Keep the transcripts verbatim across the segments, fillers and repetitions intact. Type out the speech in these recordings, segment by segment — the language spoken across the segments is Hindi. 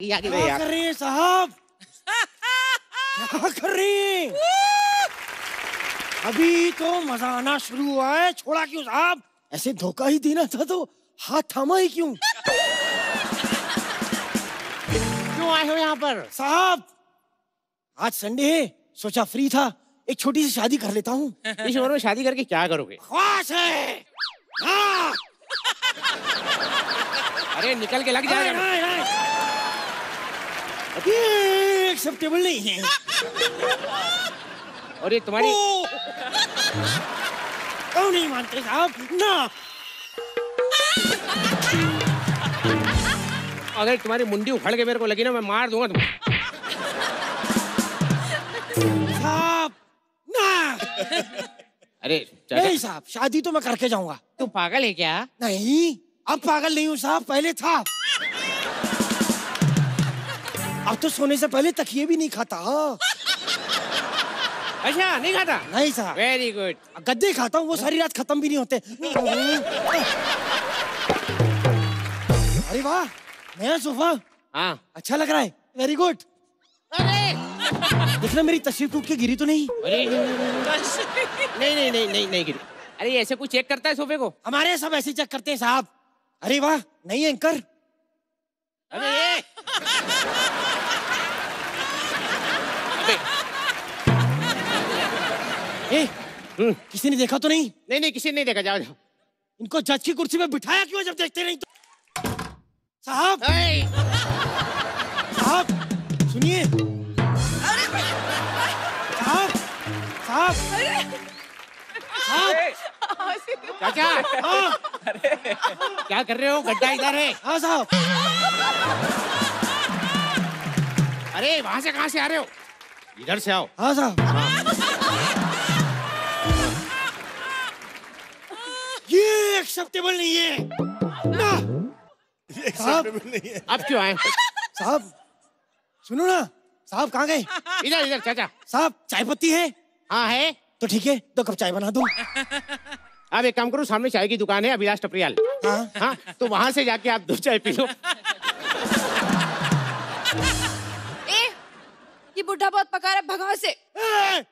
क्या कर रही है साहब? क्या कर रही? अभी तो मजा आना शुरू हुआ है, छोड़ा क्यों साहब? ऐसे धोखा ही देना था तो हाथ थामा ही क्यों? क्यों आए हो यहाँ पर साहब? आज संडे है, सोचा फ्री था, एक छोटी सी शादी कर लेता हूँ। इस उम्र में शादी करके क्या करोगे? ख्वास है। अरे निकल के लग जाएगा। ये एक्सेप्टेबल नहीं है। और ये तुम्हारी क्यों नहीं मानते साहब? ना अगर तुम्हारी मुंडी उखड़ के मेरे को लगी ना, मैं मार दूंगा तुम्हें साहब। ना अरे नहीं साहब, शादी तो मैं करके जाऊंगा। तू पागल है क्या? नहीं, अब पागल नहीं हूँ साहब, पहले था। अब तो सोने से पहले तकिए भी नहीं खाता। अच्छा नहीं खाता? नहीं साहब। Very good. गद्दे खाता हूँ, वो सारी रात खत्म भी नहीं होते। अरे वाह, नया सोफा। हाँ अच्छा लग रहा है, वेरी गुड। अरे देखना मेरी तस्वीर टूट के गिरी तो नहीं? अरे नहीं नहीं नहीं नहीं नहीं गिरी। अरे ऐसे कुछ चेक करता है सोफे को? हमारे सब ऐसे चेक करते हैं साहब। अरे वाह, नहीं एंकर। अरे ए, किसी ने देखा तो नहीं? नहीं नहीं किसी ने नहीं देखा। जाओ जाओ। इनको जज की कुर्सी में बिठाया क्यों जब देखते नहीं तो? साहब साहब सुनिए। साहब साहब साहब क्या क्या कर रहे हो? गड्ढा इधर है। हाँ साहब। अरे वहां से कहाँ से आ रहे हो? इधर से आओ। हाँ साहब। ये एक्सेप्टेबल नहीं है। ना ये एक्सेप्टेबल नहीं है। अब क्यों आए साहब? सुनो ना साहब, कहाँ गए? इधर इधर चाचा साहब, चाय पत्ती है? हाँ है। तो ठीक है, दो कप चाय बना दूँ। आप एक काम करो, सामने चाय की दुकान है, अभिलाष टपरियाल। हाँ हाँ, तो वहाँ से जाके आप दो चाय पी लो। ए, ये बुढ़ा बहुत पका रहा है, भगाओ से। ए,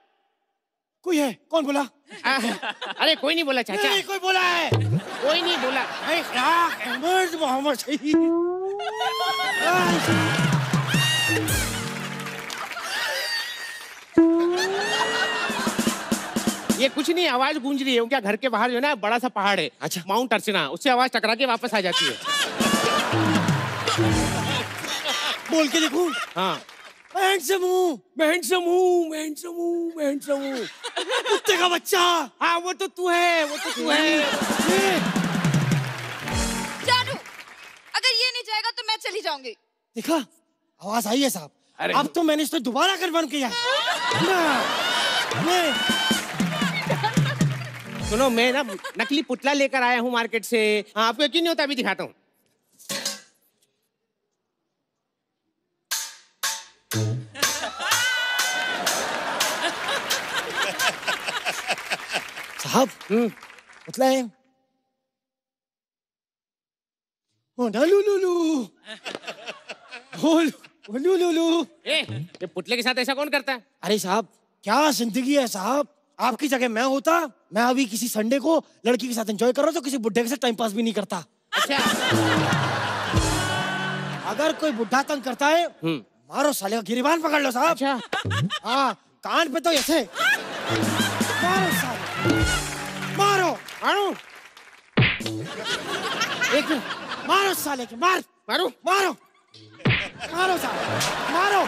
कोई है? कौन बोला? आ, अरे कोई नहीं बोला चाचा। नहीं कोई बोला है। कोई नहीं बोला। अरे अहमद मोहम्मद शहीद। ये कुछ नहीं, आवाज गूंज रही है। उनके घर के बाहर जो है ना बड़ा सा पहाड़ है। अच्छा। माउंट अर्चना, उससे आवाज टकरा के वापस आ जाती है। बोल के देखूं? हाँ। मैं हैंडसम हूँ, मैं हैंडसम हूँ, मैं हैंडसम हूँ, मैं हैंडसम हूँ। कुत्ते का बच्चा। हाँ वो तो तू है, वो तो तू है। जानू, अगर ये नहीं जाएगा तो मैं चली जाऊंगी। देखा, आवाज आई है साहब। अरे अब तो मैंने इसको दोबारा कन्फर्म किया। सुनो, मैं ना नकली पुतला लेकर आया हूँ मार्केट से। हाँ आपको यकीन नहीं होता, अभी दिखाता हूँ। साहब पुतला है। ये पुतले के साथ ऐसा कौन करता है? अरे साहब क्या जिंदगी है साहब। आपकी जगह मैं होता, मैं अभी किसी संडे को लड़की के साथ एंजॉय कर रहा हूँ तो किसी बुड्ढे के साथ टाइम पास भी नहीं करता। अच्छा। अगर कोई बुड्ढा तंग करता है, मारो साले का गिरिबान पकड़ लो साहब। अच्छा। हाँ कान पे तो ऐसे मारो साले, मारो मारो एक मारो साले के, मार मारो मारो मारो साले, मारो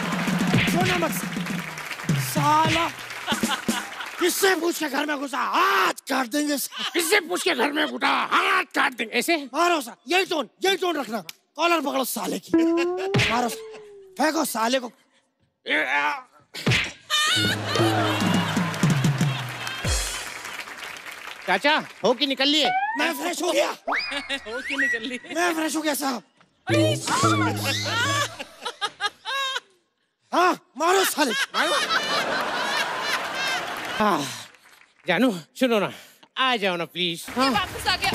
सोना मत साला। किससे पूछ के घर में घुसा? हाथ काट देंगे। किससे पूछ के घर में घुसा? हाथ काट देंगे। ऐसे मारो सा, यही टोन यही टोन रखना। कॉलर पकड़ो साले की, मारो फेंको साले को। चाचा हो के निकल लिए? मैं फ्रेश हो गया। हो के निकल लिए? मैं फ्रेश हो गया साहब। हाँ मारो साले, मारो। हाँ जानू सुनो ना, आ जाओ ना प्लीज। हाँ वापस आ गया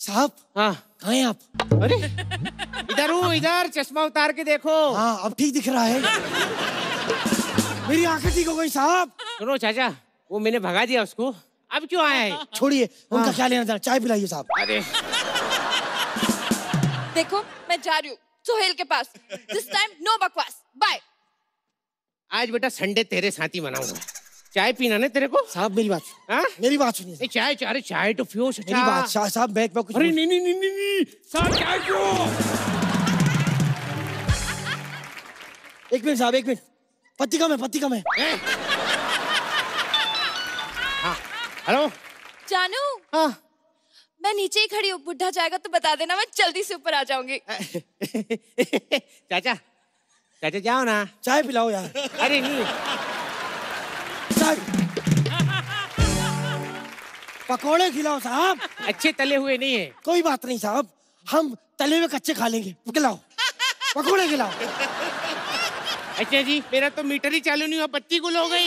साहब। हाँ कहाँ हैं आप? अरे इधर हूँ, इधर चश्मा उतार के देखो। हाँ अब ठीक दिख रहा है। मेरी आंखें ठीक हो गई साहब। सुनो चाचा, वो मैंने भगा दिया उसको, अब क्यों आया है? छोड़िए उनका क्या लेना देना, चाय पिलाइए साहब। अरे देखो मैं जा रही हूँ सोहेल के पास, दिस टाइम नो बकवास, बाय। आज बेटा संडे तेरे साथ ही मनाऊंगा। चाय पीना ना तेरे को? साहब मेरी बात आ? मेरी बात सुनिए। चाय चाय चाय तो पियो। मेरी बात साहब, बैग में कुछ। अरे नहीं नहीं नहीं नहीं साहब, चाय पियो। एक मिनट साहब, एक मिनट। पत्ती कम है, पत्ती कम है। हेलो जानू। हाँ मैं नीचे ही खड़ी हूँ, बुढ़ा जाएगा तो बता देना, मैं जल्दी से ऊपर आ जाऊंगी। चाचा चाचा जाओ ना, चाय पिलाओ यार। अरे नहीं चाय पकोड़े खिलाओ साहब, अच्छे तले हुए नहीं है। कोई बात नहीं साहब, हम तले हुए कच्चे खा लेंगे, खिलाओ पकोड़े खिलाओ। अच्छा जी, मेरा तो मीटर ही चालू नहीं हुआ, बत्ती गुल हो गई।